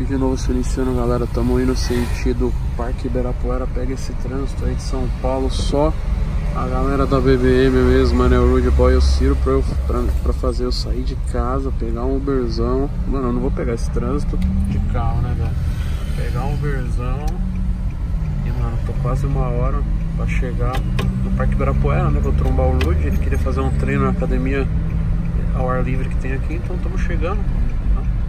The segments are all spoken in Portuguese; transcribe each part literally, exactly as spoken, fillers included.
Vídeo novo se iniciando, galera. Estamos indo sentido Parque Ibirapuera. Pega esse trânsito aí de São Paulo. Só a galera da B B M mesmo, né? O Rudy Boy e o Ciro pra, eu, pra, pra fazer eu sair de casa, pegar um Uberzão. Mano, eu não vou pegar esse trânsito de carro, né, velho? Pegar um Uberzão. E, mano, tô quase uma hora pra chegar no Parque Ibirapuera, né? Vou trombar o Rudy. Ele queria fazer um treino na academia ao ar livre que tem aqui. Então, estamos chegando.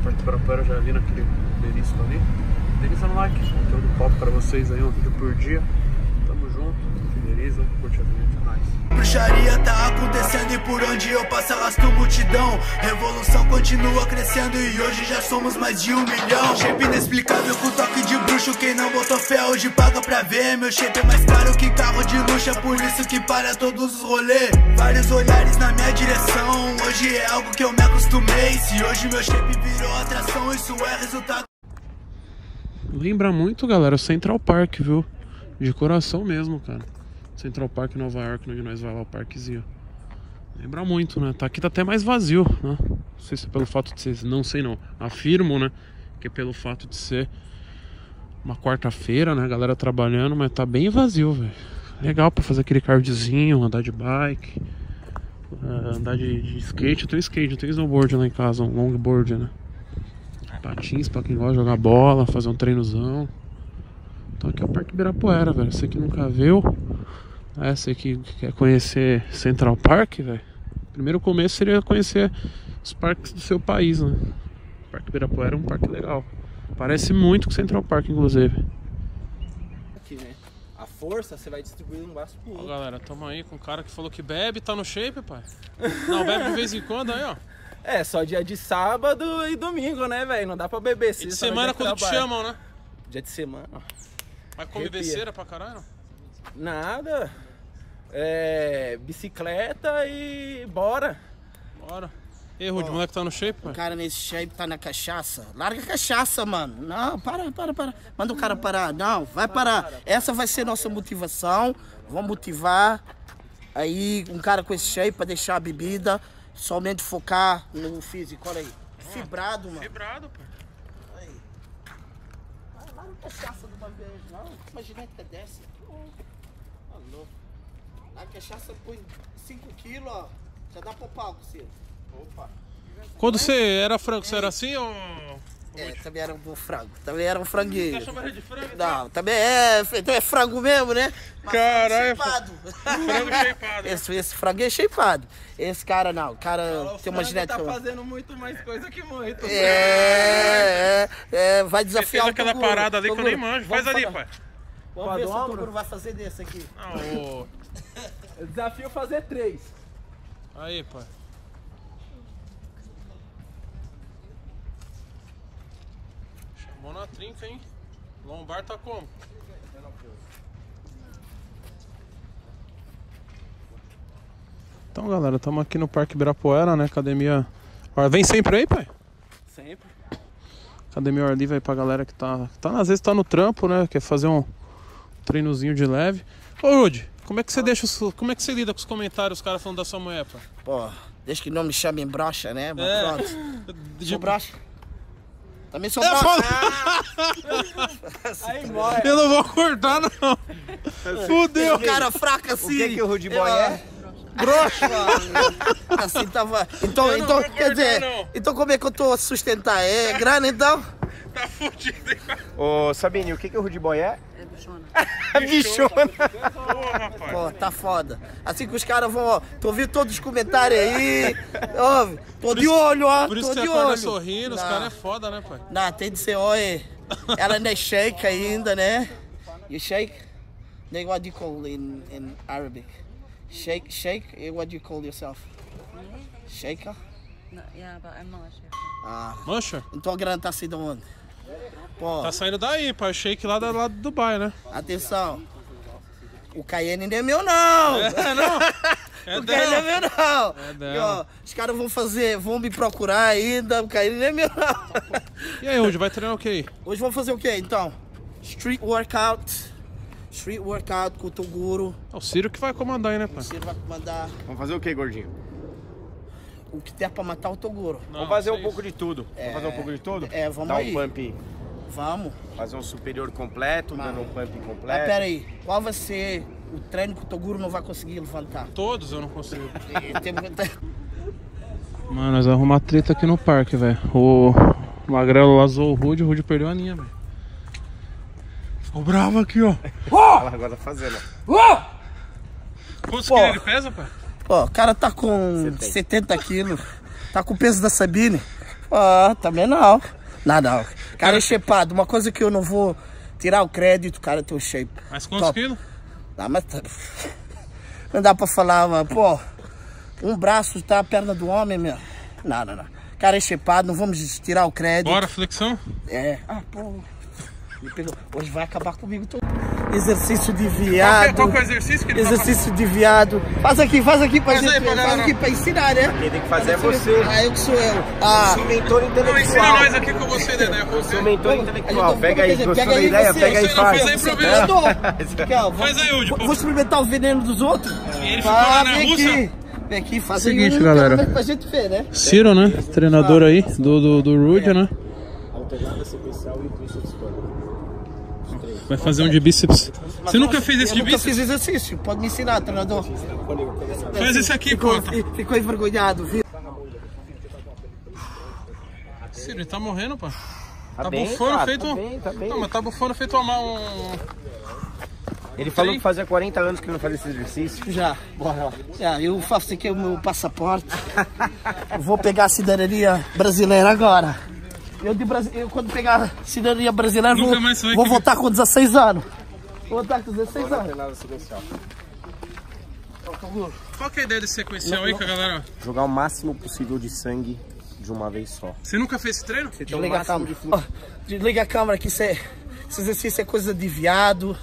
O Parque Ibirapuera já ali naquele... delícia ali, delícia no like, conteúdo pop pra vocês aí, um vídeo por dia. Tamo junto, delícia, curte a vinheta, é nóis. Bruxaria tá acontecendo e por onde eu passo arrasto multidão. Revolução continua crescendo e hoje já somos mais de um milhão. Shape inexplicável com toque de bruxo, quem não botou fé hoje paga pra ver. Meu shape é mais caro que carro de luxo, é por isso que para todos os rolês. Vários olhares na minha direção, hoje é algo que eu me acostumei. Se hoje meu shape virou atração, isso é resultado. Lembra muito, galera, Central Park, viu? De coração mesmo, cara. Central Park, Nova York, onde nós vai lá o parquezinho. Lembra muito, né? Tá, aqui tá até mais vazio, né? Não sei se é pelo fato de ser... Não sei não. Afirmo, né? Que é pelo fato de ser uma quarta-feira, né? A galera trabalhando, mas tá bem vazio, velho. Legal pra fazer aquele cardiozinho, andar de bike, andar de, de skate. Eu tenho skate, eu tenho snowboard lá em casa, um longboard, né? Patins pra quem gosta de jogar bola, fazer um treinozão. Então aqui é o Parque Ibirapuera, velho. Você que nunca viu, é, você que quer conhecer Central Park, velho. Primeiro começo seria conhecer os parques do seu país, né? O Parque Ibirapuera é um parque legal. Parece muito com Central Park, inclusive. Aqui, né? A força você vai distribuir um braço pro outro. Ó, galera, tamo aí com o cara que falou que bebe, tá no shape, pai. Não, bebe de vez em quando aí, ó. É, só dia de sábado e domingo, né, velho? Não dá pra beber. Dia de semana quando te chamam, né? Dia de semana. Mas come besteira pra caralho? Nada. É... bicicleta e bora. Bora. E aí, Rudy, o moleque tá no shape, pai? O cara nesse shape tá na cachaça. Larga a cachaça, mano. Não, para, para, para. Manda o cara parar. Não, vai parar. Essa vai ser nossa motivação. Vamos motivar aí um cara com esse shape pra deixar a bebida... Somente focar no físico, olha aí. Fibrado, mano. Fibrado, pô. Olha aí. Lá não cachaça de uma vez, não. Imagina que desce. Tá louco. Lá cachaça põe cinco quilos, ó. Já dá pro palco, Ciro. Opa. Quando você era frango, você era assim ou... É, também era um bom frango. Também era um franguinho. Tá chamando de frango? Não, também é... Então é frango mesmo, né? Mas caralho. Shapeado. Frango shapeado. Esse, esse frango é shapeado. Esse cara não. O cara Olha, tem o uma genética... tá fazendo muito mais coisa que muito. É, é, é. Vai desafiar o Toguro. Aquela parada ali Toguro. Que eu nem manjo. Vamos Faz ali, pai. Vamos Pode ver se o Toguro vai fazer desse aqui. Não, o... Desafio fazer três. Aí, pai. Bom na trinca, hein? Lombar tá como? Então, galera, estamos aqui no Parque Ibirapuera, né? Academia... Vem sempre aí, pai? Sempre. Academia Ar Livre aí pra galera que tá... tá... Às vezes tá no trampo, né? Quer fazer um treinozinho de leve. Ô, Rudy, como é que você ah. deixa os... Como é que você lida com os comentários, os caras falando da sua mulher, pai? Pô, desde que não me chamem broxa, né? Mas é. Pronto. De broxa. Também sou eu, falo... ah, eu não vou acordar, não. Fudeu. Esse cara fraco assim. O que, é que o Rudy Boy eu... é? Broxa. Assim tava... Então, então quer dizer... Não. Então como é que eu tô a sustentar? É grana, então? Tá fudido. Ô, Sabine, o que, que o Rudy Boy é? É bichona. Bichona. Porra, rapaz. Pô, tá foda. Assim que os caras vão, ó. Tô ouvindo todos os comentários aí. Ó, tô por de isso, olho, ó. Por isso tô que você acorda sorrindo, não. Os caras é foda, né, pai? Não, tem de ser, ó. Ela ainda é shake ainda, né? You shake? Then what do you call in, in Arabic? Shake, shake? What do you call yourself? Shaker? No, yeah, but I'm not a shaker. Ah. Mancha? Então a grana tá saindo de onde? Pô. Tá saindo daí, pai. O shake lá, da, lá do Dubai, né? Atenção. O Cayenne não é meu, não. É, não. É o Cayenne não é meu, não. É dela. E, ó, os caras vão fazer, vão me procurar ainda. O Cayenne não é meu, não. E aí, hoje vai treinar o quê? Hoje vamos fazer o quê, então? Street workout. Street workout com o Toguro. É o Ciro que vai comandar aí, né, pai? O Ciro vai comandar. Vamos fazer o quê, gordinho? O que der pra matar o Toguro. Não, vamos fazer um isso. pouco de tudo. É... Vamos fazer um pouco de tudo? É, vamos Dá aí. Dá um pump Vamos. Fazer um superior completo, mas... um pump completo. Mas peraí, qual vai ser o treino que o Toguro não vai conseguir levantar? Todos eu não consigo. Mano, nós vamos arrumar treta aqui no parque, velho. O Magrelo lazou o Rudy, o Rudy perdeu a linha, velho. Ficou bravo aqui, ó. Ela agora fazendo. Quantos quilos ele pesa, pai? Ó, o cara tá com setenta quilos. Tá com o peso da Sabine. Ó, também não. Nada, ó. Cara é shapeado. Uma coisa que eu não vou tirar o crédito, cara, tem o shape. Mas quantos top. Quilos? Não, mas tá... não dá pra falar, mano. Pô, um braço tá a perna do homem, meu. Não, não, não. Cara é shapeado, não vamos tirar o crédito. Bora, flexão? É. Ah, pô. Hoje vai acabar comigo todo. Exercício de viado. Qual que é o exercício que ele Exercício tá de viado. Faz aqui, faz aqui pra faz gente. Aí, faz galera. Aqui pra ensinar, né? Quem tem que fazer faz é você. Ah, eu que sou eu. Ah. Seu mentor intelectual. Não, ensina nós aqui com você, Dedé. Você. Seu mentor intelectual. Pega aí, gostou da ideia? Pega aí e faz. Faz aí pra mim. Faz aí, Ude. Vou experimentar o veneno dos outros. E ele ficou lá na Rússia. Vem aqui, faz aí. Seguinte, galera. Ciro, né? Treinador aí do Rudy, né? Alternada sequencial e tríceps. Vai fazer um de bíceps. Você nunca fez esse de bíceps? Eu nunca fiz exercício. Pode me ensinar, treinador. Faz esse aqui, pô. Ficou envergonhado, viu? Ciro, ele tá morrendo, pô. Tá bufando feito... Não, mas tá bufando feito um... Ele falou que fazia quarenta anos que ele não fazia esse exercício. Já, bora lá. Já, eu faço aqui o meu passaporte. Vou pegar a cidadania brasileira agora. Eu, de Brasi... eu, quando pegar a cidadania brasileira, vou, vou voltar com dezesseis anos. Vou voltar com dezesseis anos. Qual que é a ideia desse sequencial aí, galera? Jogar o máximo possível de sangue de uma vez só. Você nunca fez esse treino? Você desliga um a câmera. De oh, desliga a câmera que isso é... esse exercício é coisa de viado.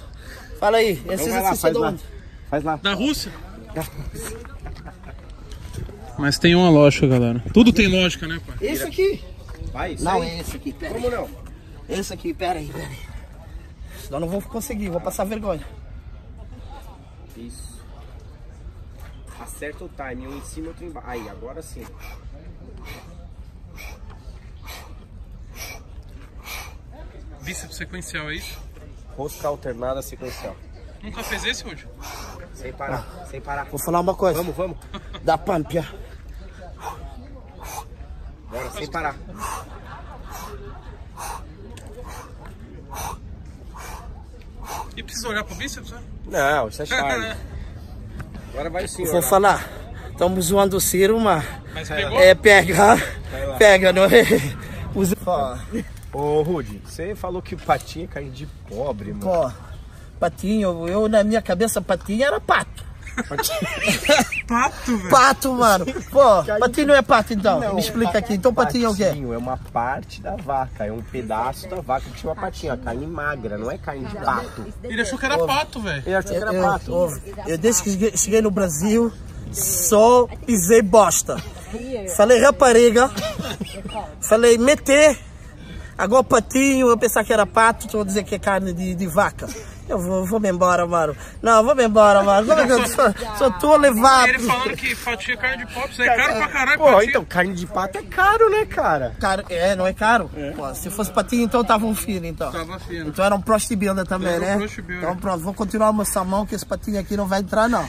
Fala aí, esse então exercício lá, faz é de onde? Faz lá. Da Rússia? Da Rússia. Mas tem uma lógica, galera. Tudo tem lógica, né, pai? Esse aqui. Vai, não, é esse aqui, pera Como aí. Não? Esse aqui, pera aí, pera aí. Senão não vou conseguir, vou passar vergonha. Isso. Acerta o time, um em cima, outro embaixo. Aí, agora sim. Bíceps sequencial, é isso? Rosca alternada sequencial. Nunca fez esse, Rudy? Sem parar, ah, sem parar. Vou falar uma coisa. Vamos, vamos. Da pâmpia. Bora, sem parar. E precisa olhar pro bíceps, né? Não, isso é chato. Agora vai o Ciro. Vou falar. Estamos zoando o Ciro, mas... Mas pegou? É, pega. Pega, não é? Usa... Ô, Rudy, você falou que patinha caiu de pobre, mano. Pô, patinho, eu na minha cabeça patinha era pato. Pato, velho. Pato, mano. Pô, patinho não é pato, então. Não, me explica aqui. Então, patinho é o quê? Patinho é uma parte da vaca. É um pedaço da vaca que chama patinho. A carne magra, não é carne de pato. Ele achou que era pato, velho. Ele achou que era pato. Eu, eu, eu desde que cheguei no Brasil, só pisei bosta. Falei rapariga. Falei meter. Agora patinho, eu pensar que era pato, vou dizer que é carne de, de vaca. Eu vou, vou me embora, mano. Não, vou me embora, mano. Não, só, só tô levado. Ele falando que fatia é carne de pato, isso é caro pra caralho. Pô, patinho. Então, carne de pato é caro, né, cara? Caro, é, não é caro? É. Pô, se fosse patinho, então tava um fino, então. Tava fino. Então era um prost builder também, era né? Um prost builder. Então pronto, vou continuar o meu salmão, que esse patinho aqui não vai entrar, não.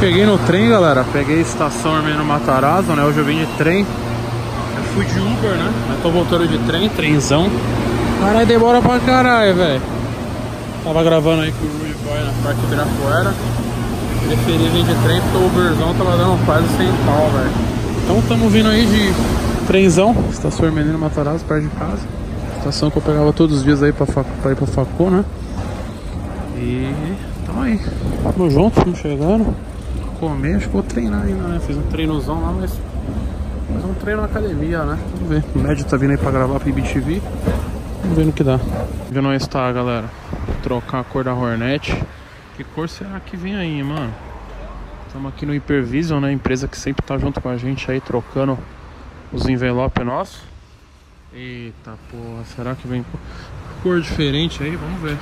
Cheguei no trem, galera. Peguei a Estação Armeno Matarazzo, né? Hoje eu vim de trem. Eu fui de Uber, né? Mas tô voltando de trem, trenzão. Caralho, demora pra caralho, velho. Tava gravando aí com o Rudy Boy na Parque Ibirapuera. Preferi vir de trem porque o Uberzão tava dando quase cem pau, velho. Então tamo vindo aí de trenzão. Estação Hermenino Matarazzo, perto de casa. Estação que eu pegava todos os dias aí pra, pra ir pra Facô, né? E... tamo aí. Tamo junto, tamo chegando. Comer, acho que vou treinar ainda, né? Fiz um treinozão lá, mas... mas um treino na academia, né? Vamos ver. O médio tá vindo aí pra gravar pro I B T V. Vamos ver no que dá. Já não está, galera. Vou trocar a cor da Hornet. Que cor será que vem aí, mano? Estamos aqui no Hypervision, né? Empresa que sempre tá junto com a gente aí, trocando os envelopes nossos. Eita porra, será que vem cor diferente aí? Vamos ver.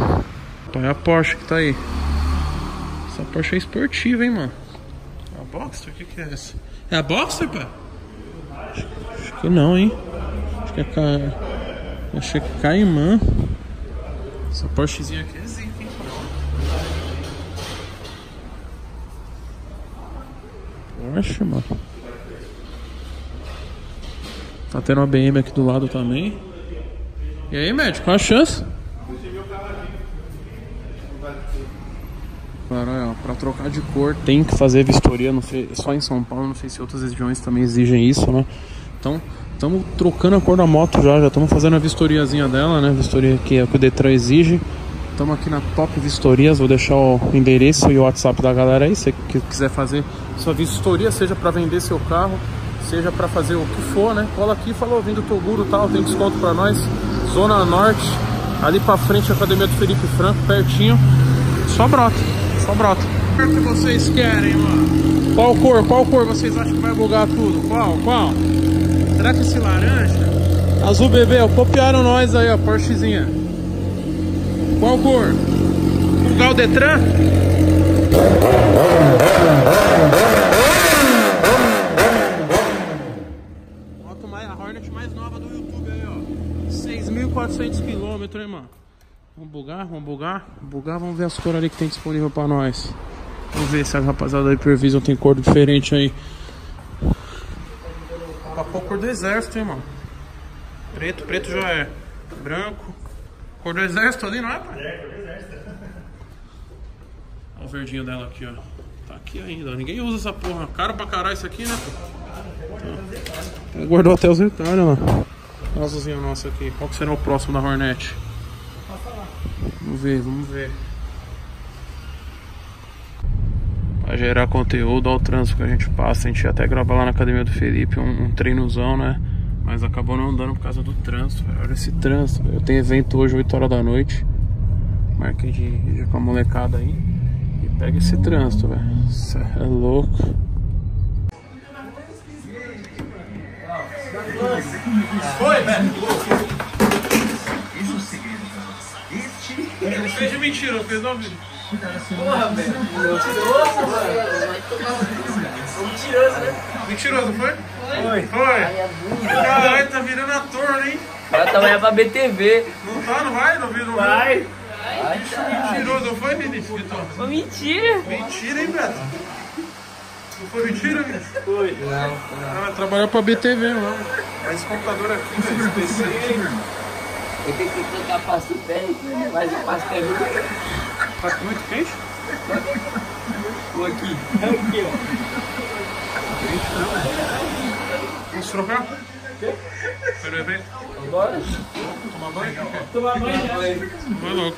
Então é a Porsche que tá aí. Essa Porsche é esportiva, hein, mano? É a Boxster? O que que é essa? É a Boxster, pá? Acho que não, hein? Acho que é a... Achei que Cayenne. Essa Porschezinha aqui é zica, hein? Porsche, mano. Tá tendo uma B M aqui do lado também. E aí, médico, qual a chance? Cara, ó, pra trocar de cor tem que fazer vistoria, não sei, só em São Paulo, não sei se outras regiões também exigem isso, né? Então, estamos trocando a cor da moto já, já estamos fazendo a vistoriazinha dela, né? Vistoria que, é, que o Detran exige. Estamos aqui na Top Vistorias, vou deixar o endereço e o WhatsApp da galera aí, se você quiser fazer sua vistoria, seja para vender seu carro, seja para fazer o que for, né? Cola aqui e fala, vindo do Toguro e tal, tem desconto para nós. Zona Norte, ali para frente a Academia do Felipe Franco, pertinho, só brota. Só brota. Qual que vocês querem, mano? Qual cor? Qual cor vocês acham que vai bugar tudo? Qual? Qual? Será que esse laranja? Azul bebê, ó, copiaram nós aí, ó, Porschezinha. Qual cor? Bugar o Detran? Moto mais, a Hornet mais nova do YouTube aí, ó. seis mil e quatrocentos quilômetros, hein, mano? Vamos bugar, vamos bugar, bugar, vamos ver as cores ali que tem disponível pra nós. Vamos ver se a rapaziada da Hypervision tem cor diferente aí. Papou cor do exército, hein, mano. Preto, preto já é. Branco. Cor do exército ali, não é, pai? É, cor do exército. Olha o verdinho dela aqui, ó. Tá aqui ainda, ó. Ninguém usa essa porra. Caro pra caralho isso aqui, né, pô? Guardou até os retalhos, mano. Olha a azulzinha nossa aqui. Qual que será o próximo da Hornet? Vamos ver, vamos ver. Pra gerar conteúdo, ao trânsito que a gente passa. A gente ia até gravar lá na academia do Felipe um, um treinozão, né? Mas acabou não dando por causa do trânsito, velho. Olha esse trânsito, velho. Eu tenho evento hoje, oito horas da noite. Marquei de ir com a molecada aí. E pega esse trânsito, velho. Isso é louco. Foi, velho. Ele fez de mentira, não fez não, vídeo? Porra, velho. Mentiroso, mano. Mentiroso, né? Mentiroso, foi? Foi. Foi. Caralho, tá virando ator, hein? Vai trabalhar pra B T V. Não tá, não vai? Não viu, não vai? Vai. Mentiroso, não foi, Vinícius? Foi mentira. Mentira, hein, velho? Não foi mentira, Vinícius? Foi. Não, não. Trabalhou pra B T V, mano. Mas esse computador aqui, velho, específico. Eu tenho que colocar passo quente, né? Mas o passo é muito quente. Passo muito quente? Vou aqui. Aqui, ó. Vamos trocar? O quê? Pelo evento? Bora. Tomar banho? Tomar banho. Foi louco.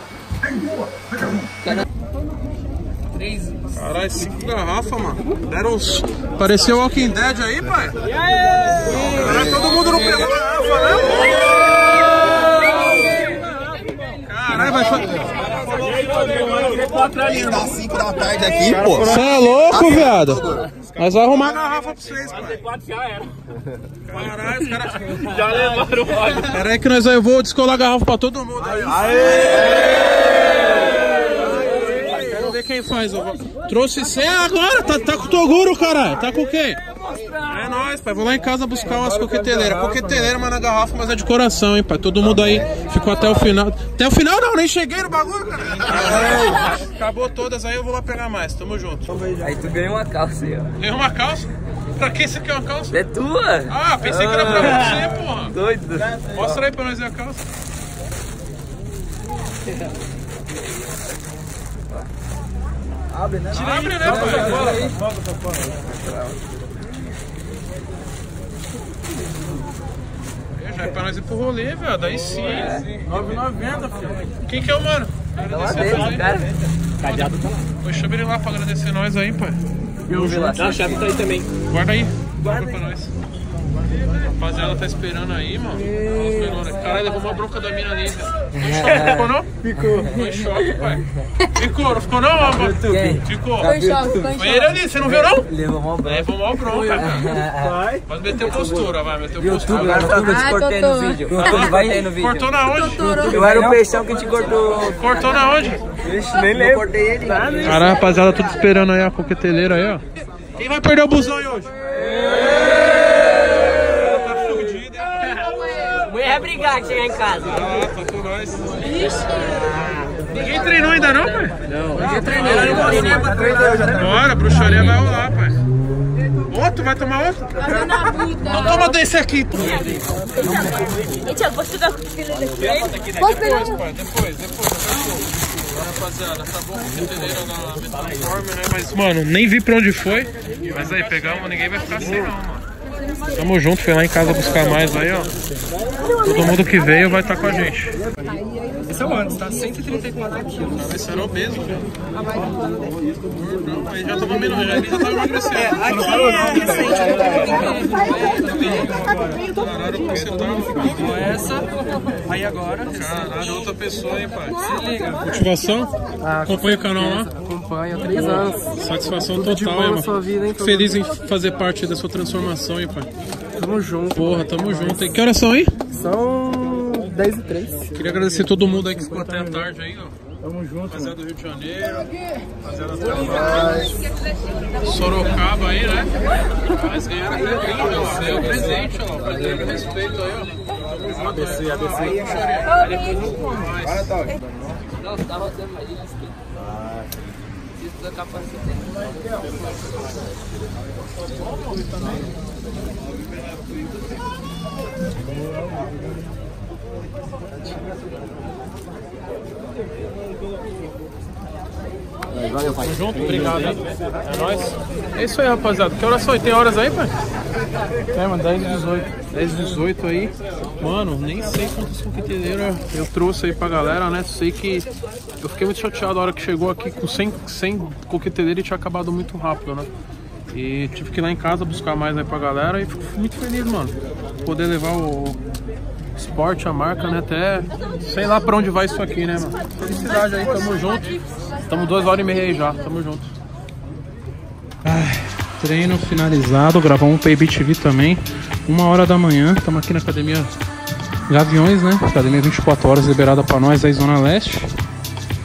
Caralho, cinco garrafas, mano. Deram uns... Parecia o Walking Dead aí, pai. E aí? Caralho, todo mundo não pegou garrafa, né? Caralho, vai fazer. Tá cinco da tarde aqui, pô. Você é louco, viado. Nós vamos arrumar a garrafa pra vocês, pai. Caralho, os caras já levaram o óleo. Pera aí que nós eu vou descolar a garrafa pra todo mundo. Aê! Aê! Quero ver quem faz. Trouxe cem agora. Tá, tá com o Toguro, caralho. Tá com quem? É nóis, pai, vou lá em casa buscar umas coqueteleiras. Coqueteleira, mas na garrafa, mas é de coração, hein, pai. Todo mundo aí ficou até o final. Até o final não, nem cheguei no bagulho, cara. Acabou todas, aí eu vou lá pegar mais, tamo junto. Aí tu ganhou uma calça aí, ó. Ganhou uma calça? Pra que você quer uma calça? É tua! Ah, pensei que era pra você, porra. Doido. Mostra aí pra nós a calça. Abre, né? Abre, né, pai? Já é pra nós ir pro rolê, velho. Daí sim. É. nove e noventa, filho. Quem que é o mano? Agradecer tá dentro, cara. Cadeado tá lá. Vou chamar ele lá pra agradecer nós aí, pai. Eu vi lá. Tá, a chave tá aí também. Guarda aí. Guarda, Guarda aí. Pra nós. Rapaziada tá esperando aí, mano. Caralho, levou uma bronca da mina ali, velho. Ficou não? Ficou. Foi em choque, pai. Ficou, não ficou não, mano? Ficou. Foi em choque, ficou em choque. Foi ele ali, você não viu não? Levou mal bronca. Levou mal bronca, cara. Mas meteu postura, vai, meteu postura. Eu te cortei no vídeo. Vai aí no vídeo. Cortou na onde? Eu era o peixão que te cortou. Cortou na onde? Nem lembro. Eu cortei ele. Caralho, rapaziada, tudo esperando aí a coqueteleira aí, ó. Quem vai perder o busão aí hoje? até brigar que chegar em casa. Ah, faltou nós. Vixe. Ninguém treinou ainda não, pai? Não, ninguém treinou. Bora, bruxaria vai rolar, pai. Outro? Vai tomar outro? Não toma desse aqui, pô. Tiago, posso jogar com o filho daqui? Depois, pai, depois, depois. Rapaziada, tá bom que entenderam na plataforma, né? Mas, mano, nem vi pra onde foi. Mas aí, pegamos, ninguém vai ficar sem não, mano. Tamo junto, foi lá em casa buscar mais aí, ó. Todo mundo que veio vai estar tá com a gente. Esse é o ano, tá? cento e trinta e quatro quilos. Mas será o mesmo, velho? Aí já tava melhor, já ele já tava emagrecendo. É, aqui é recente. Caralho, porque você tava com essa. Aí agora. Caralho, outra pessoa, hein, pai? Se liga. Motivação? Acompanha o canal lá. Acompanha, três anos. Satisfação total, hein, mano? Fico feliz em fazer parte da sua transformação, hein, pai? Tamo junto. Porra, tamo junto. E que horas são, hein? São... dez e três. Queria agradecer todo mundo aí que ficou até a tarde aí, ó. Tamo junto. Rapaziada do Rio de Janeiro, rapaziada do Rio de Sorocaba aí, né? Mas ganharam até trinta, ó. Ganhou presente, ó. Pra ter respeito aí, ó. A B C, A B C. Aí depois não come mais. Não, tá rodando mais. Preciso da capacidade. Valeu, pai. Junto, obrigado. É nóis. É isso aí, rapaziada. Que horas são? Tem horas aí, pai? É, mano, dez e dezoito. dez e dezoito aí. Mano, nem sei quantos coqueteiros eu trouxe aí pra galera, né? Sei que eu fiquei muito chateado a hora que chegou aqui com cem, cem coqueteleiros e tinha acabado muito rápido, né? E tive que ir lá em casa buscar mais aí pra galera e fico muito feliz, mano. Poder levar o esporte, a marca, né? Até sei lá pra onde vai isso aqui, né, mano? Felicidade aí, tamo junto. Tamo duas horas e meia aí já, tamo junto. Ai, treino finalizado, gravamos um pra I B T V também. Uma hora da manhã, tamo aqui na academia Gaviões, né? Academia vinte e quatro horas liberada pra nós aí, Zona Leste.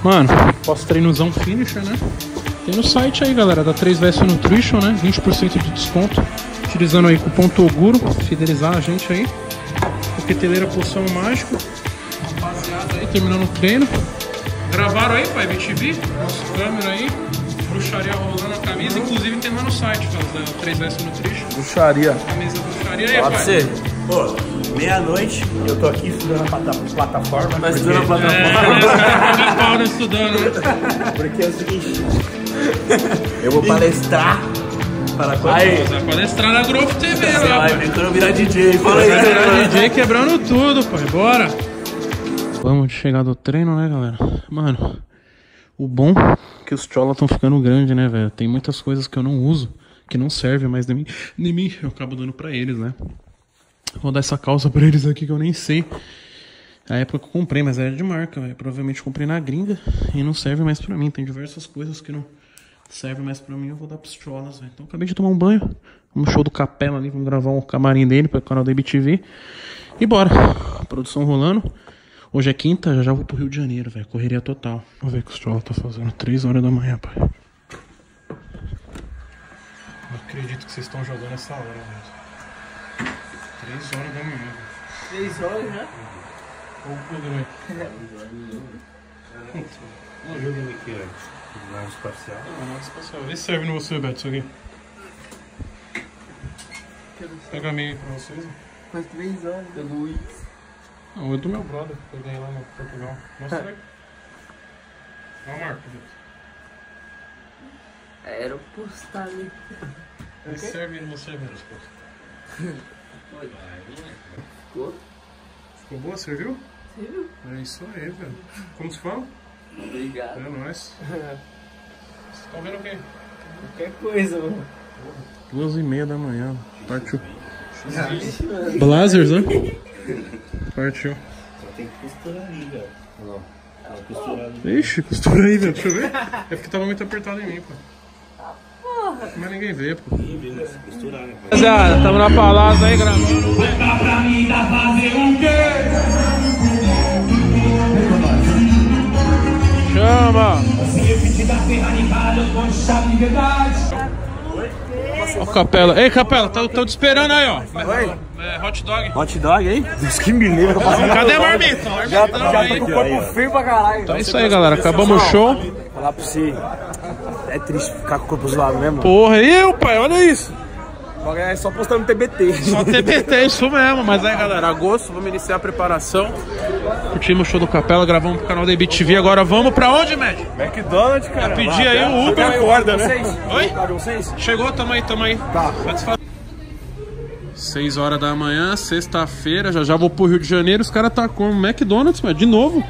Mano, pós-treinozão finisher, né? Tem no site aí, galera, da três V S Nutrition, né? vinte por cento de desconto. Utilizando aí cupom Toguro, fidelizar a gente aí. Coqueteleira Poção Mágico. Rapaziada aí, terminando o treino. Gravaram aí, pai, B T V. Nosso câmera aí. Bruxaria rolando a camisa. Inclusive tem lá no site, cara, da três V S Nutrition. Bruxaria. Camisa bruxaria aí, pode pai. Ser. Pô. Meia-noite, eu tô aqui estudando a plataforma. Mas estudando a plataforma. É, os caras jogam pau no estudando, né? Porque é o seguinte, eu vou palestrar para quando? Aí. Vai palestrar na Growth T V, né? Vai, Ventura virar D J. Fala aí, vai virar D J quebrando tudo, pai. Bora! Vamos chegar do treino, né, galera? Mano, o bom é que os cholas estão ficando grandes, né, velho? Tem muitas coisas que eu não uso, que não servem mais de mim. De mim, eu acabo dando pra eles, né? Vou dar essa calça pra eles aqui que eu nem sei. A época que eu comprei, mas era de marca, véio. Provavelmente comprei na gringa e não serve mais pra mim. Tem diversas coisas que não servem mais pra mim. Eu vou dar pros cholas, velho. Então acabei de tomar um banho. Um show do Capela ali. Vamos gravar um camarim dele pro canal da I B T V. E bora. Produção rolando. Hoje é quinta, já já vou pro Rio de Janeiro, velho. Correria total. Vamos ver o que os cholas tá fazendo. três horas da manhã, pai. Não acredito que vocês estão jogando essa hora, velho. três horas da manhã. três horas, né? Ou o programa. Não joga aqui antes. Nave espacial. Não, nave espacial. Vê se serve no você, Beto, isso aqui. Pega a meia aí pra vocês. Faz três horas. Da Luiz. Não, é do meu brother, que eu ganhei lá no Portugal. Mostra aí. Dá uma marca, Beto. Era o postal ali. Esse serve no você, Beto. Ficou? Ficou boa? Serviu? Serviu. É isso aí, velho. Como se fala? Obrigado. É nóis. Vocês estão vendo o quê? Qualquer coisa, mano. Duas e meia da manhã. Partiu. Blazers, né? Partiu. Só tem que costurar aí, velho. Não. Costurar aí. Ixi, costura aí, velho. Deixa eu ver. É porque tava muito apertado em mim, pô. Mas ninguém vê, pô. Rapaziada, tamo na palácio aí, gravando. Levar pra mim dá fazer o quê? Chama! Ó, Capela. Ei, Capela, tão te esperando aí, ó. Oi? É, hot dog. Hot dog aí? Deus, que mineiro. Cadê a marmita? Já, já tá aí, com o corpo feio pra caralho. Então é isso aí, galera. Acabamos o show. Falar pra você. É triste ficar com o corpo zoado mesmo. Porra, eu, pai, olha isso. É só postando T B T. Só T B T, isso mesmo. Mas aí, galera, agosto, vamos iniciar a preparação. Curtimos o show do Capela, gravamos pro canal da I B T V. Agora vamos pra onde, Mad? McDonald's, cara. Pedir pedi aí o Uber. Acorda, né? Oi? Chegou, tamo aí, tamo aí. Tá. Satisfação. seis horas da manhã, sexta-feira. Já já vou pro Rio de Janeiro. Os caras tá com McDonald's, mas de novo.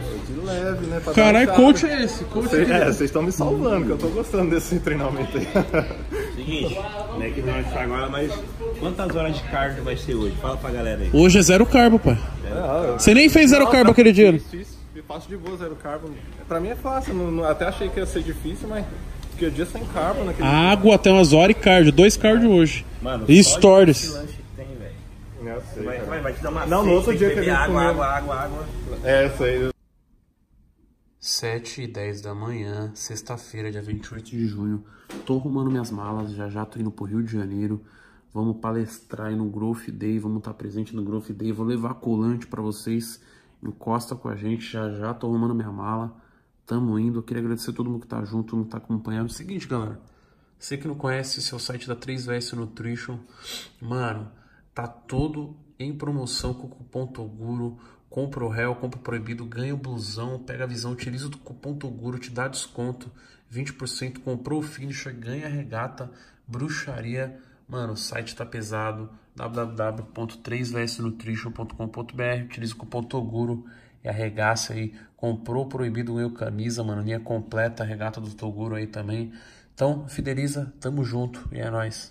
Leve, né? Caralho, coach é esse? Coach Cê, é, vocês estão me salvando, que eu tô gostando desse treinamento aí. Seguinte, né, que não é de agora, mas quantas horas de cardio vai ser hoje? Fala pra galera aí. Hoje é zero carbo, pai. Você é, nem fez zero não, carbo não, aquele dia? Isso, isso. Eu faço de boa zero carbo. Pra mim é fácil, não, não, até achei que ia ser difícil, mas porque o dia sem carbo naquele água, dia. Água até umas horas e cardio, dois cardio hoje. Mano, e stories. Não, sei, vai, vai, vai te dar uma não, no outro dia que a gente água, água, água, água. É, isso aí. sete e dez da manhã, sexta-feira, dia vinte e oito de junho. Tô arrumando minhas malas, já já tô indo pro Rio de Janeiro. Vamos palestrar aí no Growth Day, vamos estar presente no Growth Day. Vou levar colante pra vocês, encosta com a gente, já já tô arrumando minha mala. Tamo indo, eu queria agradecer a todo mundo que tá junto, todo mundo que tá acompanhando. É o seguinte, galera, você que não conhece, esse é o site da três V S Nutrition. Mano, tá todo em promoção com o cupom Toguro. Compra o réu, compra o proibido, ganha o blusão, pega a visão, utiliza o cupom Toguro, te dá desconto, vinte por cento, comprou o finisher, ganha a regata, bruxaria. Mano, o site tá pesado, w w w ponto três v s nutrition ponto com ponto b r, utiliza o cupom Toguro e arregaça aí, comprou o proibido, ganhou camisa, mano, linha completa, regata do Toguro aí também. Então, fideliza, tamo junto e é nóis.